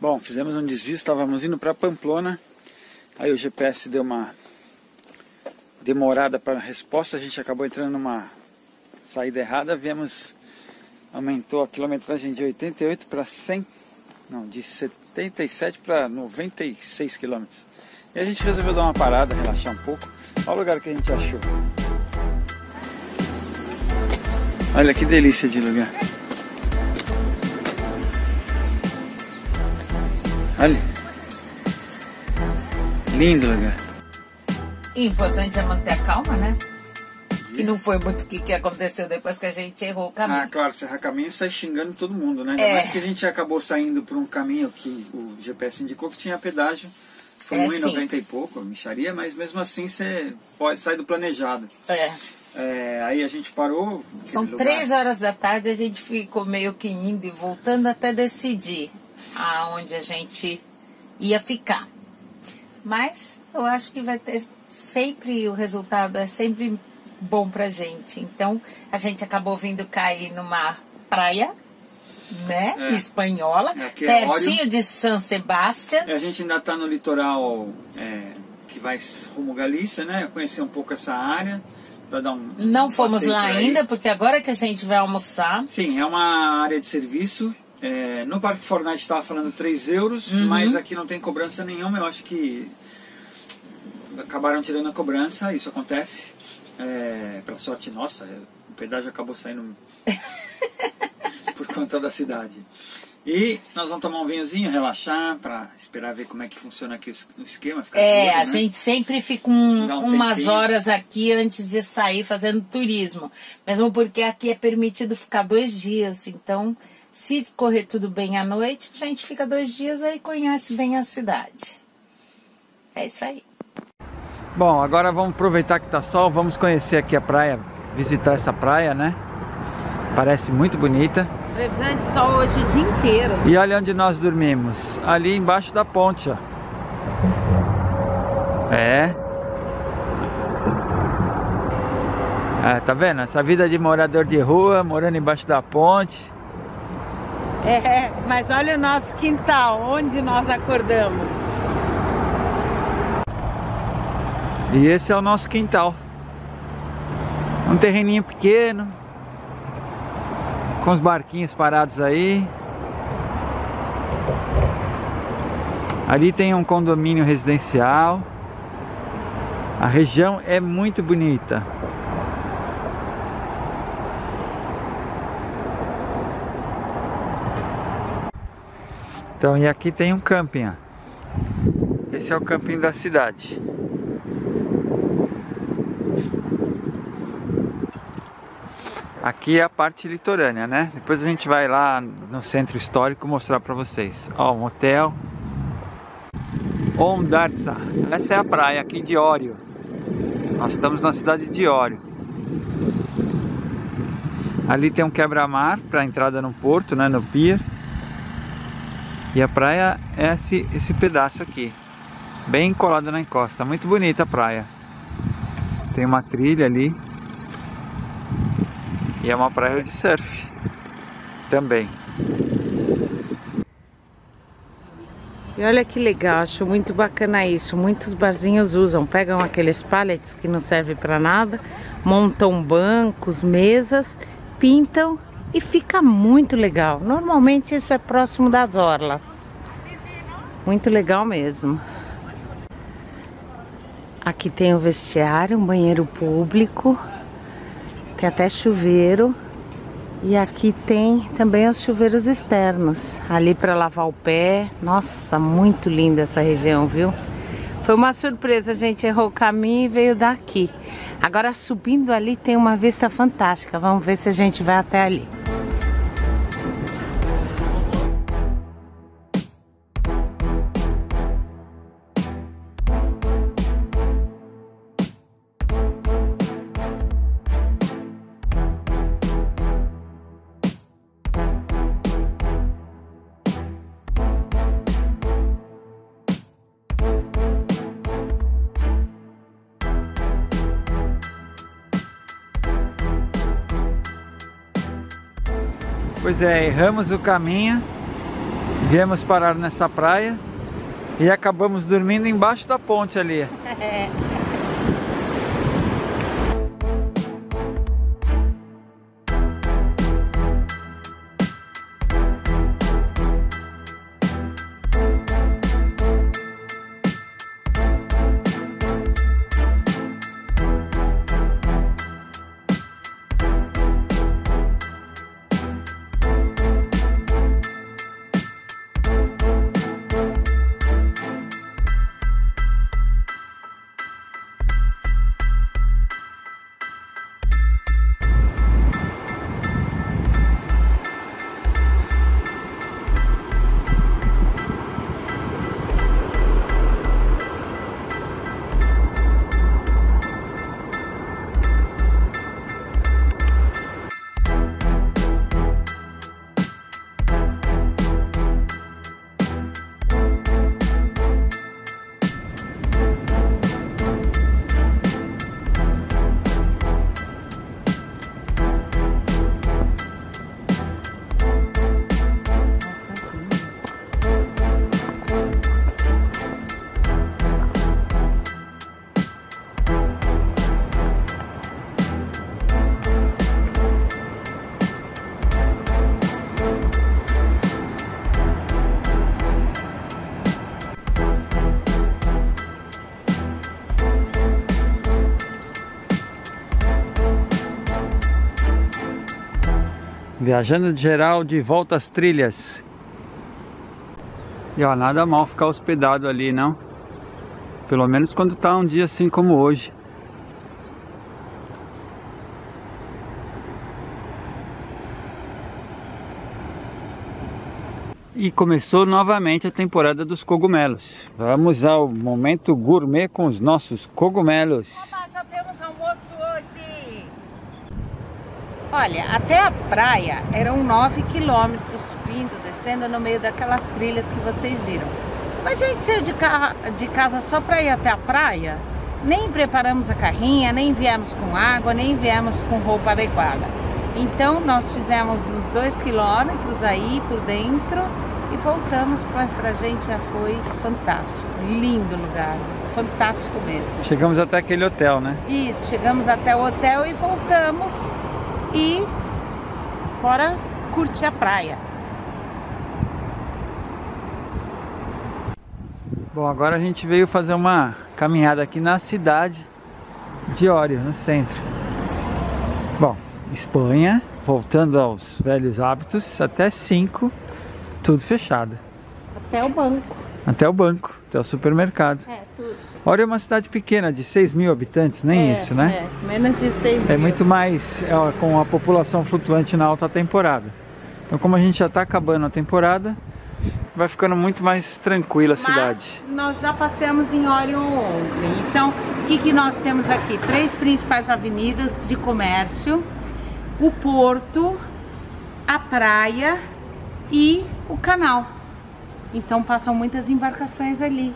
Bom, fizemos um desvio, estávamos indo para Pamplona, aí o GPS deu uma demorada para a resposta, a gente acabou entrando numa saída errada, viemos, aumentou a quilometragem de 88 para 100, não, de 77 para 96 quilômetros. E a gente resolveu dar uma parada, relaxar um pouco, olha o lugar que a gente achou. Olha que delícia de lugar. Olha, lindo lugar. E importante é manter a calma, né? Que não foi muito o que aconteceu depois que a gente errou o caminho. Ah, claro, você errar caminho e sai xingando todo mundo, né? É. Mas que a gente acabou saindo por um caminho que o GPS indicou que tinha pedágio. Foi R$1,90 e pouco, a mixaria, mas mesmo assim você pode, sai do planejado. É. É, aí a gente parou. São 3 horas da tarde, a gente ficou meio que indo e voltando até decidir aonde a gente ia ficar. Mas eu acho que vai ter sempre, o resultado é sempre bom pra gente. Então a gente acabou vindo cair numa praia, né, espanhola, pertinho de San Sebastián. A gente ainda tá no litoral que vai rumo Galícia, né? Conhecer um pouco essa área. Não fomos lá ainda, porque agora que a gente vai almoçar. Sim, é uma área de serviço. É, no Parque Fortnite estava falando 3 euros, mas aqui não tem cobrança nenhuma, eu acho que acabaram tirando a cobrança, isso acontece, para sorte nossa, o pedágio acabou saindo por conta da cidade. E nós vamos tomar um vinhozinho, relaxar, para esperar ver como é que funciona aqui o esquema. Ficar tudo, né? A gente sempre fica umas horas aqui antes de sair fazendo turismo, mesmo porque aqui é permitido ficar 2 dias, então... Se correr tudo bem à noite, a gente fica 2 dias aí e conhece bem a cidade. É isso aí. Bom, agora vamos aproveitar que tá sol, vamos conhecer aqui a praia, visitar essa praia, né? Parece muito bonita. Previsão de sol hoje o dia inteiro. E olha onde nós dormimos, ali embaixo da ponte, ó. Tá vendo? Essa vida de morador de rua, morando embaixo da ponte. É, mas olha o nosso quintal, onde nós acordamos. E esse é o nosso quintal. Um terreninho pequeno, com os barquinhos parados aí. Ali tem um condomínio residencial. A região é muito bonita. Então, e aqui tem um camping, ó. Esse é o camping da cidade. Aqui é a parte litorânea, né? Depois a gente vai lá no centro histórico mostrar pra vocês. Ó, um hotel. Ondarza. Essa é a praia aqui de Orio. Nós estamos na cidade de Orio. Ali tem um quebra-mar pra entrada no porto, né? No pier. E a praia é esse pedaço aqui, bem colado na encosta. Muito bonita a praia. Tem uma trilha ali. E é uma praia de surf também. E olha que legal, acho muito bacana isso. Muitos barzinhos usam, pegam aqueles pallets que não servem para nada, montam bancos, mesas, pintam. E fica muito legal. Normalmente isso é próximo das orlas. Muito legal mesmo. Aqui tem um vestiário, um banheiro público. Tem até chuveiro. E aqui tem também os chuveiros externos. Ali para lavar o pé. Nossa, muito linda essa região, viu? Foi uma surpresa, a gente errou o caminho e veio daqui. Agora subindo ali tem uma vista fantástica. Vamos ver se a gente vai até ali. Pois é, erramos o caminho, Viemos parar nessa praia e acabamos dormindo embaixo da ponte ali. Viajando geral de volta às trilhas. E ó, nada mal ficar hospedado ali, não? Pelo menos quando tá um dia assim como hoje. E começou novamente a temporada dos cogumelos. Vamos ao momento gourmet com os nossos cogumelos. Opa, já temos almoço hoje! Olha, até a praia eram 9 quilômetros, vindo, descendo no meio daquelas trilhas que vocês viram. Mas a gente saiu de casa só para ir até a praia, nem preparamos a carrinha, nem viemos com água, nem viemos com roupa adequada. Então nós fizemos uns 2 quilômetros aí por dentro e voltamos, mas pra gente já foi fantástico, lindo lugar. Fantástico mesmo. Chegamos até aquele hotel, né? Isso, chegamos até o hotel e voltamos. E fora curtir a praia. Bom, agora a gente veio fazer uma caminhada aqui na cidade de Orio, no centro. Bom, Espanha, voltando aos velhos hábitos, até 5, tudo fechado. Até o banco. Até o banco, até o supermercado. É, tudo. Orio é uma cidade pequena, de 6 mil habitantes, nem isso, né? É, menos de 6 mil. É muito mais com a população flutuante na alta temporada. Então, como a gente já está acabando a temporada, vai ficando muito mais tranquila a cidade. Nós já passeamos em Orio ontem. Então, o que nós temos aqui? 3 principais avenidas de comércio, o porto, a praia e o canal. Então passam muitas embarcações ali.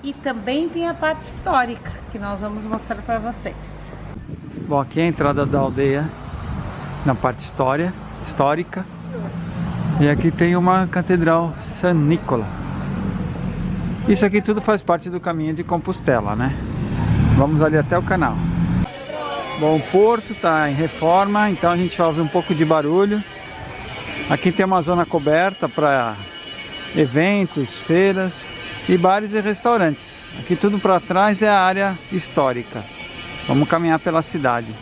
E também tem a parte histórica, que nós vamos mostrar para vocês. Bom, aqui é a entrada da aldeia, na parte histórica. E aqui tem uma Catedral San Nicolás. Isso aqui tudo faz parte do Caminho de Compostela, né? Vamos ali até o canal. Bom, o porto está em reforma, então a gente vai ouvir um pouco de barulho. Aqui tem uma zona coberta para eventos, feiras e bares e restaurantes. Aqui tudo para trás é a área histórica. Vamos caminhar pela cidade.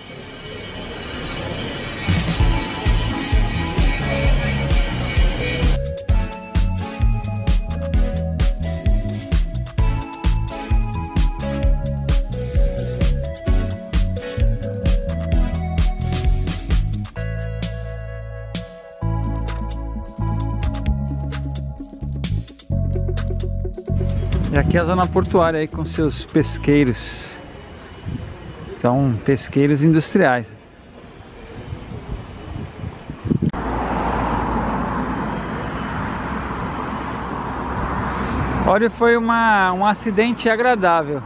E aqui é a zona portuária aí com seus pesqueiros. São pesqueiros industriais. Olha, foi um acidente agradável.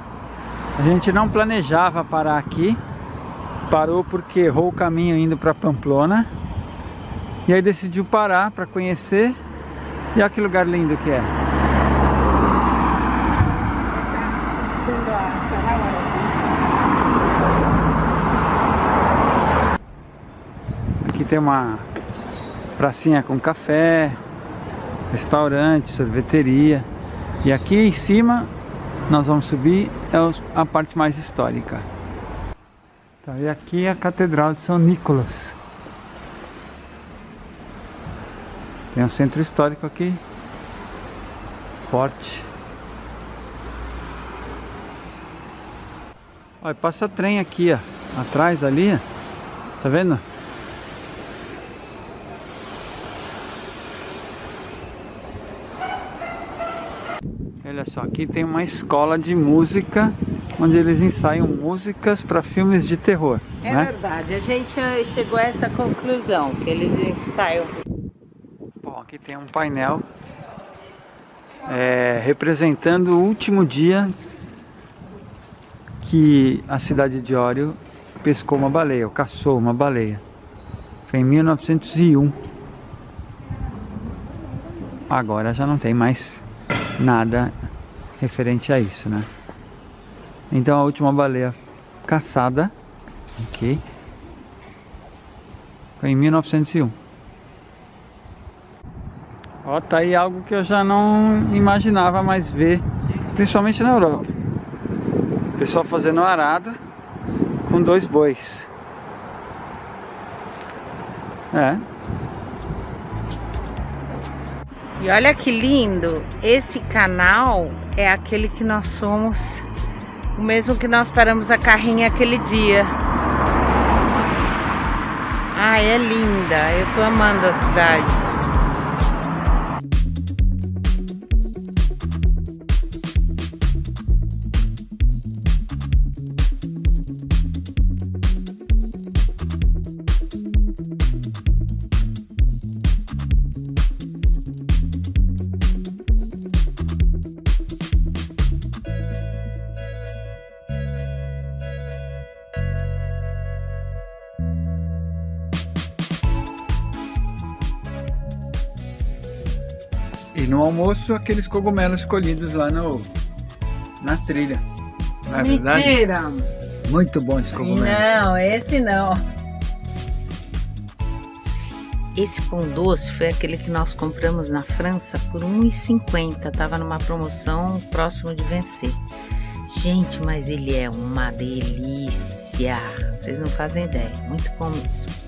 A gente não planejava parar aqui. Parou porque errou o caminho indo para Pamplona. E aí decidiu parar para conhecer. E olha que lugar lindo que é. Aqui tem uma pracinha com café, restaurante, sorveteria. E aqui em cima nós vamos subir, é a parte mais histórica. Tá, e aqui é a Catedral de São Nicolás. Tem um centro histórico aqui, forte. Olha, passa trem aqui, ó, atrás ali, tá vendo? Olha só, aqui tem uma escola de música, onde eles ensaiam músicas para filmes de terror. É, né? Verdade, a gente chegou a essa conclusão, que eles ensaiam... Aqui tem um painel representando o último dia que a cidade de Orio pescou uma baleia, ou caçou uma baleia. Foi em 1901. Agora já não tem mais nada referente a isso, né? Então a última baleia caçada aqui foi em 1901. Ó, tá aí algo que eu já não imaginava mais ver, principalmente na Europa. O pessoal fazendo arado com dois bois. É. E olha que lindo! Esse canal é aquele que nós somos, o mesmo que nós paramos a carrinha aquele dia. Ah, é linda! Eu tô amando a cidade. E no almoço, aqueles cogumelos colhidos lá na trilha. Não é verdade? Mentira! Muito bom esse cogumelo. Não, esse não. Esse pão doce foi aquele que nós compramos na França por R$1,50. Tava numa promoção próximo de vencer. Gente, mas ele é uma delícia. Vocês não fazem ideia. Muito bom mesmo.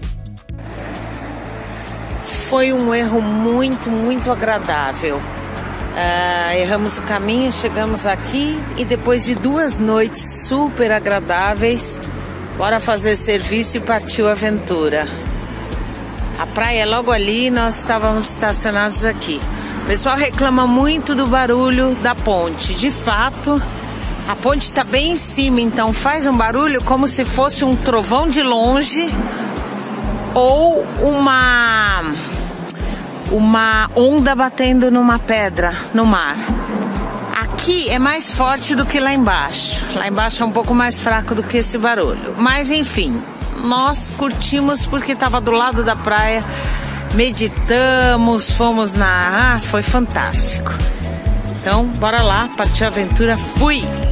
Foi um erro muito agradável. Erramos o caminho, chegamos aqui e depois de 2 noites super agradáveis, bora fazer serviço e partiu a aventura. A praia é logo ali, nós estávamos estacionados aqui. O pessoal reclama muito do barulho da ponte. De fato, a ponte está bem em cima, então faz um barulho como se fosse um trovão de longe ou uma onda batendo numa pedra no mar. Aqui é mais forte do que lá embaixo. Lá embaixo é um pouco mais fraco do que esse barulho. Mas enfim, nós curtimos porque estava do lado da praia, meditamos, fomos na... Ah, foi fantástico. Então, bora lá, partiu a aventura, fui!